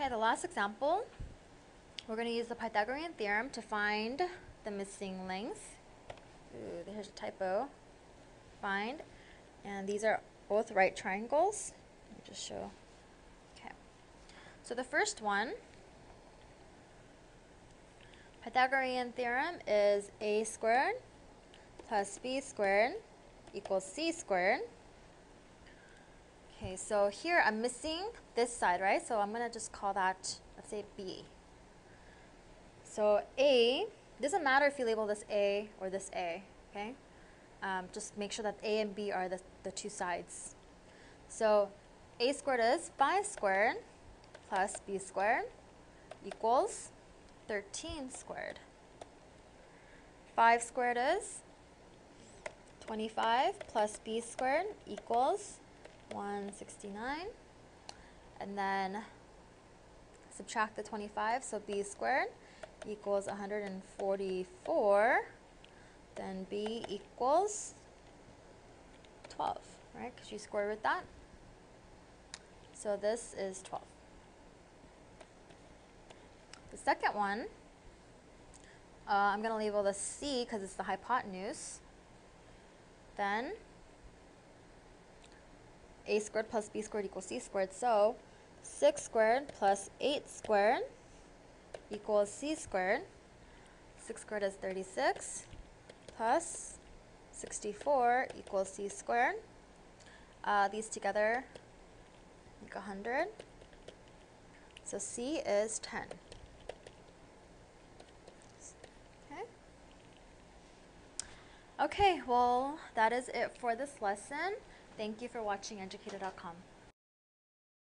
Okay, the last example, we're going to use the Pythagorean theorem to find the missing lengths. Ooh, here's a typo. Find. And these are both right triangles. Let me just show. Okay. So the first one, Pythagorean theorem is a squared plus b squared equals c squared. Okay, so here I'm missing this side, right? So I'm going to just call that, let's say, B. So A, doesn't matter if you label this A or this A, okay? Just make sure that A and B are the two sides. So A squared is 5 squared plus B squared equals 13 squared. 5 squared is 25 plus B squared equals 169, and then subtract the 25, so b squared equals 144, then b equals 12, right? Because you square root that. So this is 12. The second one, I'm going to label the c because it's the hypotenuse. Then a squared plus b squared equals c squared, so 6 squared plus 8 squared equals c squared. 6 squared is 36 plus 64 equals c squared. These together make 100, so c is 10. Okay, well, that is it for this lesson. Thank you for watching Educator.com.